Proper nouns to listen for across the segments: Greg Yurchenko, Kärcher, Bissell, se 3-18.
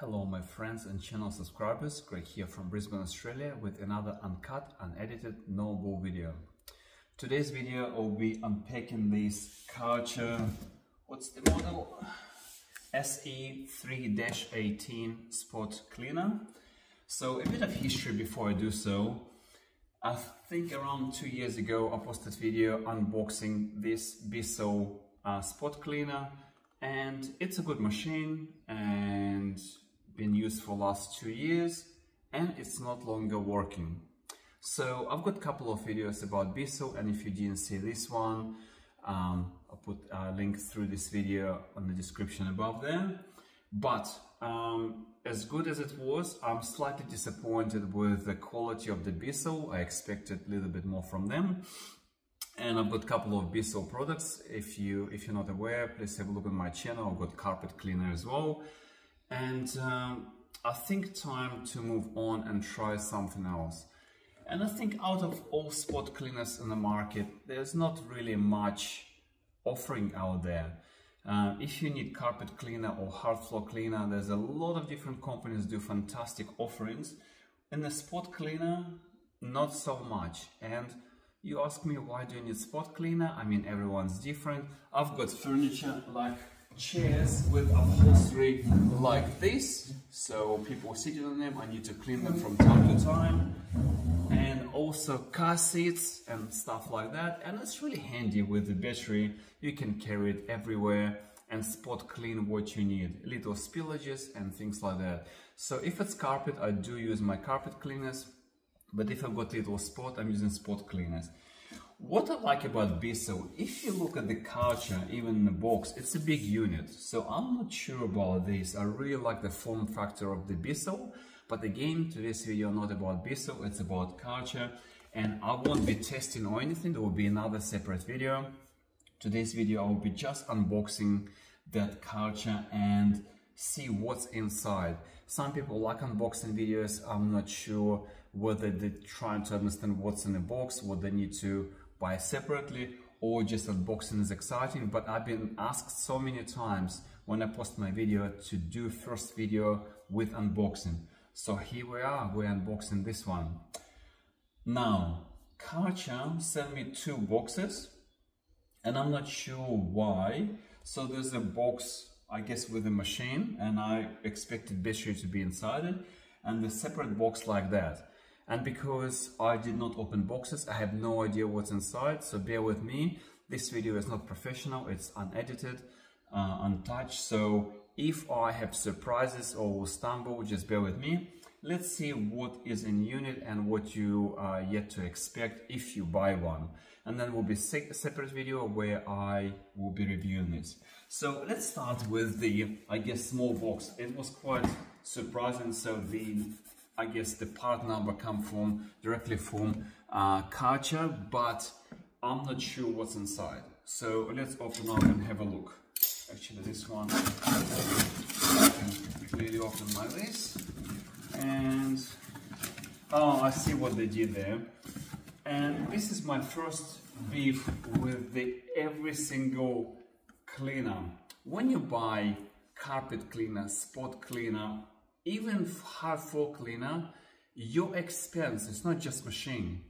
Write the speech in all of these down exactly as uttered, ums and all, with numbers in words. Hello my friends and channel subscribers, Greg here from Brisbane, Australia with another uncut, unedited, no-bull video. Today's video will be unpacking this Kärcher, what's the model? S E three eighteen Spot Cleaner. So a bit of history before I do so. I think around two years ago I posted a video unboxing this Bissell uh, Spot Cleaner, and it's a good machine and been used for the last two years and it's not longer working. So I've got a couple of videos about Bissell, and if you didn't see this one, um, I'll put a link through this video on the description above there. But um, as good as it was, I'm slightly disappointed with the quality of the Bissell. I expected a little bit more from them. And I've got a couple of Bissell products. If, you, if you're not aware, please have a look on my channel. I've got carpet cleaner as well. And um, I think time to move on and try something else. And I think out of all spot cleaners in the market, there's not really much offering out there. Uh, if you need carpet cleaner or hard floor cleaner, there's a lot of different companies do fantastic offerings. And the spot cleaner, not so much. And you ask me, why do you need spot cleaner? I mean, everyone's different. I've got furniture like chairs with upholstery like this. So people sitting on them, I need to clean them from time to time. And also car seats and stuff like that. And it's really handy with the battery. You can carry it everywhere and spot clean what you need. Little spillages and things like that. So if it's carpet, I do use my carpet cleaners. But if I've got little spot, I'm using spot cleaners. What I like about Bissell, if you look at the Kärcher, even in the box, it's a big unit. So I'm not sure about this. I really like the form factor of the Bissell. But again, today's video not about Bissell, it's about Kärcher. And I won't be testing or anything. There will be another separate video. Today's video, I will be just unboxing that Kärcher and see what's inside. Some people like unboxing videos. I'm not sure whether they're trying to understand what's in the box, what they need to buy separately, or just unboxing is exciting. But I've been asked so many times when I post my video to do first video with unboxing. So here we are, we're unboxing this one. Now, Kärcher sent me two boxes and I'm not sure why. So there's a box, I guess, with a machine, and I expected battery to be inside it, and the separate box like that. And because I did not open boxes, I have no idea what's inside, so bear with me. This video is not professional, it's unedited, uh, untouched, so if I have surprises or stumble, just bear with me. Let's see what is in unit and what you are yet to expect if you buy one. And then will be a separate video where I will be reviewing this. So let's start with the, I guess, small box. It was quite surprising. So the, I guess, the part number come from, directly from uh, Kärcher, but I'm not sure what's inside. So let's open up and have a look. Actually, this one, I can quickly open like this. And, oh, I see what they did there. And this is my first beef with the every single cleaner. When you buy carpet cleaner, spot cleaner, even hard floor cleaner, your expense is not just machine.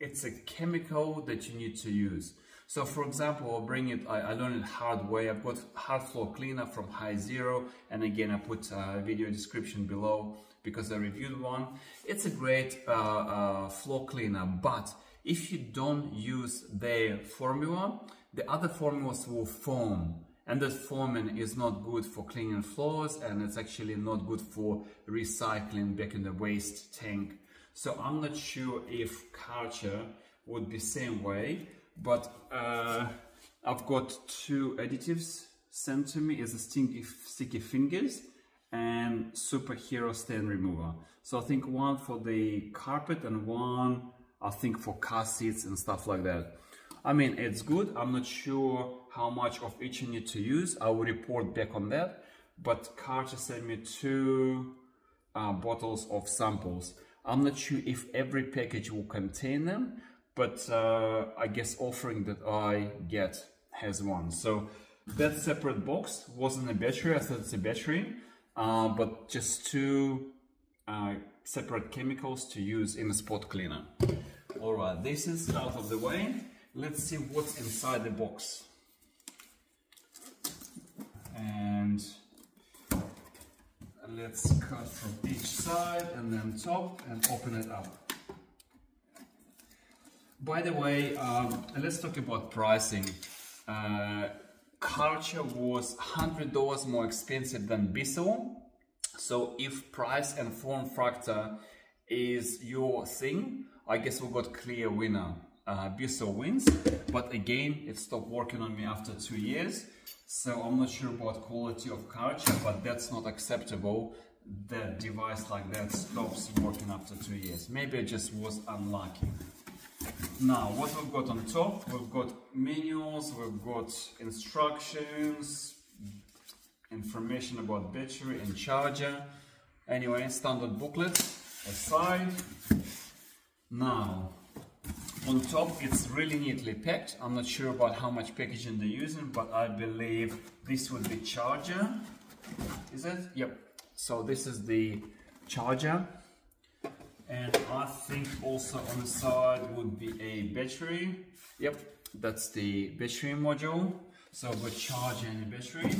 It's a chemical that you need to use. So for example, I'll bring it, I, I learned it hard way. I've got hard floor cleaner from High Zero. And again, I put a video description below because I reviewed one. It's a great uh, uh, floor cleaner, but if you don't use their formula, the other formulas will foam. And that foaming is not good for cleaning floors, and it's actually not good for recycling back in the waste tank. So I'm not sure if Kärcher would be same way, but uh, I've got two additives sent to me as a stinky sticky fingers and superhero stain remover. So I think one for the carpet and one I think for car seats and stuff like that. I mean, it's good. I'm not sure how much of each I need to use. I will report back on that. But Kärcher sent me two uh, bottles of samples. I'm not sure if every package will contain them, but uh, I guess offering that I get has one. So that separate box wasn't a battery. I thought it's a battery. uh, but just two uh, separate chemicals to use in a spot cleaner. All right, this is out of the way. Let's see what's inside the box. And let's cut from each side and then top and open it up. By the way, um, let's talk about pricing. Uh, Kärcher was one hundred dollars more expensive than Bissell. So if price and form factor is your thing, I guess we got clear winner. Uh, Bissell wins, but again, it stopped working on me after two years. So I'm not sure about quality of Kärcher, but that's not acceptable. That device like that stops working after two years. Maybe I just was unlucky. Now, what we've got on top, we've got manuals, we've got instructions, information about battery and charger. Anyway, standard booklet aside. Now, on top, it's really neatly packed. I'm not sure about how much packaging they're using, but I believe this would be charger. Is it? Yep. So this is the charger. And I think also on the side would be a battery. Yep, that's the battery module. So we're charging the battery.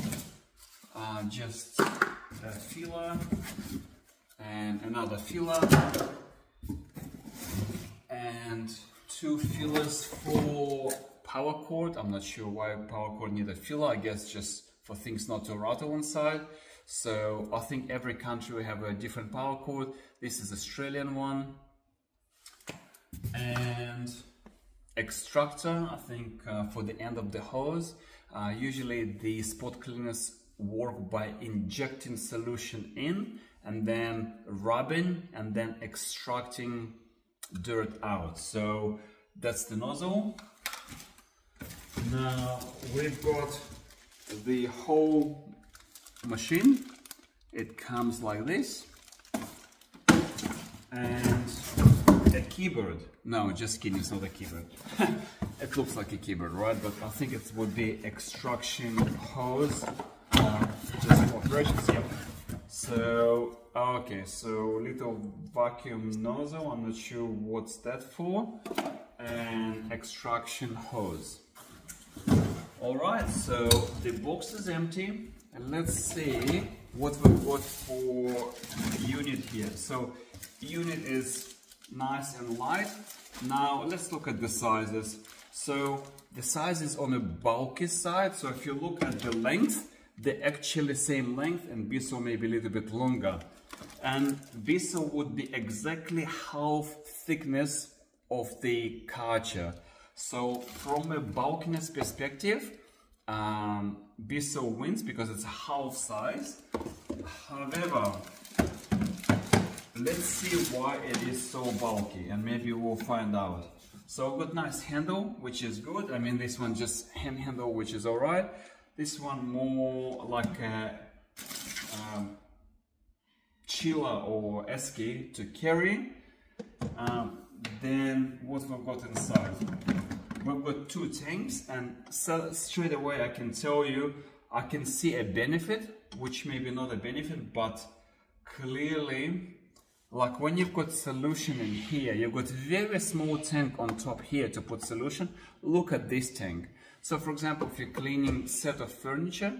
Uh, just that filler and another filler. And two fillers for power cord. I'm not sure why power cord needs a filler. I guess just for things not to rattle inside. So I think every country have a different power cord. This is Australian one. And extractor, I think uh, for the end of the hose. Uh, usually the spot cleaners work by injecting solution in and then rubbing and then extracting dirt out. So that's the nozzle. Now we've got the whole machine. It comes like this and a keyboard. No, just kidding, it's not a keyboard. It looks like a keyboard, right? But I think it would be extraction hose or just for operations. Yep. So okay, so little vacuum nozzle, I'm not sure what's that for, and extraction hose. All right, so the box is empty, and let's see what we've got for unit here. So unit is nice and light. Now let's look at the sizes. So the size is on a bulky side, so if you look at the length, they're actually same length, and Bissell may be a little bit longer. And Bissell would be exactly half thickness of the Kärcher. So from a bulkiness perspective, um, Bissell wins because it's half size. However, let's see why it is so bulky, and maybe we'll find out. So I've got nice handle, which is good. I mean, this one just hand handle, which is all right. This one more like a um, chiller or esky to carry. Um, then what we've got inside? We've got two tanks, and so straight away I can tell you, I can see a benefit, which may be not a benefit, but clearly, like when you've got solution in here, you've got very small tank on top here to put solution. Look at this tank. So for example, if you're cleaning set of furniture,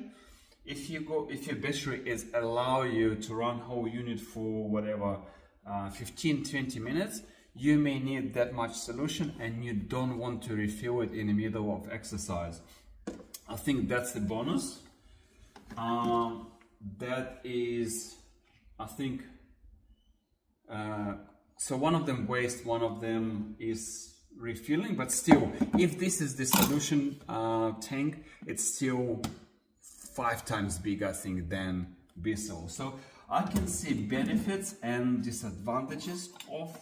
if you go, if your battery is allow you to run whole unit for whatever, uh, fifteen, twenty minutes, you may need that much solution and you don't want to refill it in the middle of exercise. I think that's the bonus. Um, that is, I think, uh, so one of them waste, one of them is refilling, but still, if this is the solution uh, tank, it's still five times bigger, I think, than Bissell. So I can see benefits and disadvantages of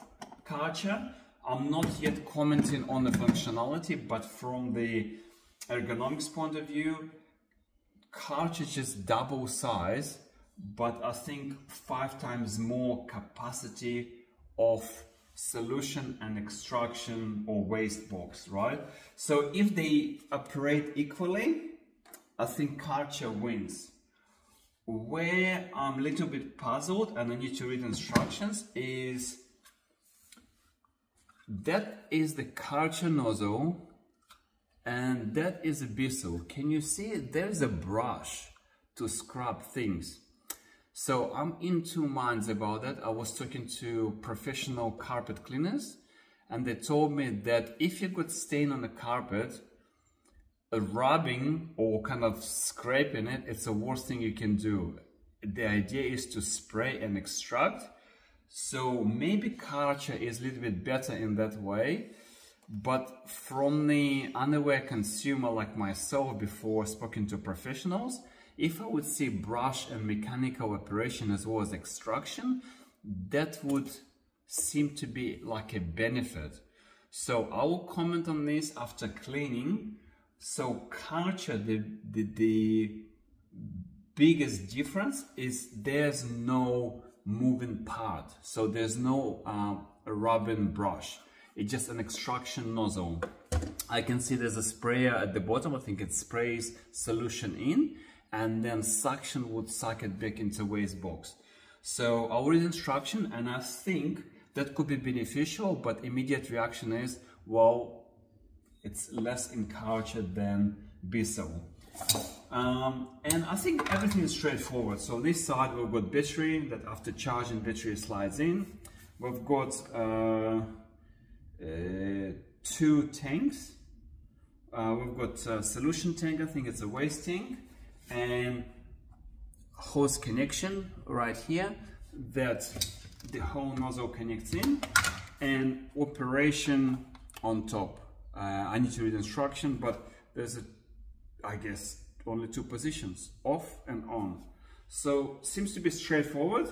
Kärcher. I'm not yet commenting on the functionality, but from the ergonomics point of view, Kärcher just double size, but I think five times more capacity of solution and extraction or waste box, right? So if they operate equally, I think Kärcher wins. Where I'm a little bit puzzled and I need to read instructions is that is the Kärcher nozzle and that is a Bissell. Can you see there's a brush to scrub things? So I'm in two minds about that. I was talking to professional carpet cleaners and they told me that if you got stain on the carpet, a rubbing or kind of scraping it, it's the worst thing you can do. The idea is to spray and extract. So maybe Kärcher is a little bit better in that way. But from the unaware consumer like myself before speaking to professionals, if I would see brush and mechanical operation as well as extraction, that would seem to be like a benefit. So I will comment on this after cleaning. So Kärcher, the, the, the biggest difference is there's no moving part. So there's no uh, rubbing brush. It's just an extraction nozzle. I can see there's a sprayer at the bottom. I think it sprays solution in and then suction would suck it back into waste box. So I'll read instruction and I think that could be beneficial, but immediate reaction is, well, it's less in Kärcher than Bissell. Um, and I think everything is straightforward. So this side we've got battery that after charging battery slides in. We've got uh, uh, two tanks. Uh, we've got a solution tank, I think it's a waste tank, and hose connection right here that the whole nozzle connects in, and operation on top. Uh, I need to read instruction, but there's a, I guess, only two positions, off and on. So seems to be straightforward,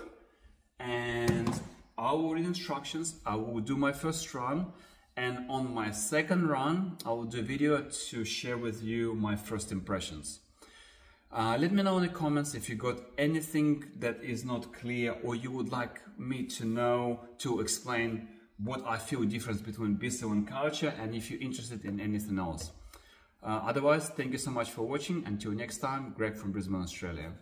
and I will read instructions. I will do my first run, and on my second run, I will do a video to share with you my first impressions. Uh, let me know in the comments if you got anything that is not clear, or you would like me to know to explain what I feel difference between Bissell and Kärcher, and if you're interested in anything else. Uh, otherwise, thank you so much for watching. Until next time, Greg from Brisbane, Australia.